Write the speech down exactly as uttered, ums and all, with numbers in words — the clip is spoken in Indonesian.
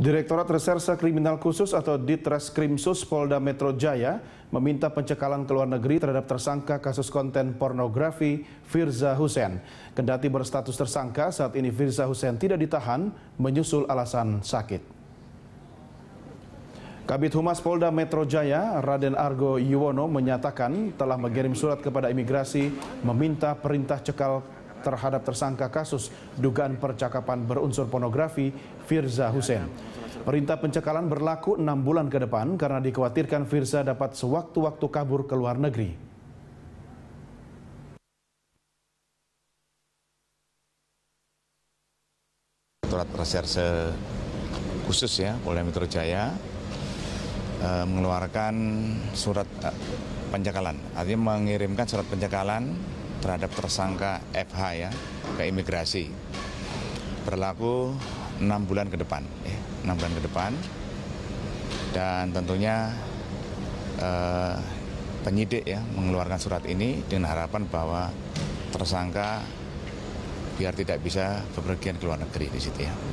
Direktorat Reserse Kriminal Khusus atau Ditreskrimsus Polda Metro Jaya meminta pencekalan ke luar negeri terhadap tersangka kasus konten pornografi Firza Husein. Kendati berstatus tersangka, saat ini Firza Husein tidak ditahan menyusul alasan sakit. Kabid Humas Polda Metro Jaya, Raden Argo Yuwono, menyatakan telah mengirim surat kepada imigrasi meminta perintah cekal terhadap tersangka kasus dugaan percakapan berunsur pornografi Firza Husein. Perintah pencekalan berlaku enam bulan ke depan karena dikhawatirkan Firza dapat sewaktu-waktu kabur ke luar negeri. Direktorat Reserse Khusus ya Polda Metro Jaya eh, mengeluarkan surat eh, pencekalan, artinya mengirimkan surat pencekalan terhadap tersangka F H ya ke imigrasi, berlaku enam bulan ke depan, enam bulan ke depan, dan tentunya eh, penyidik ya mengeluarkan surat ini dengan harapan bahwa tersangka biar tidak bisa bepergian ke luar negeri di situ ya.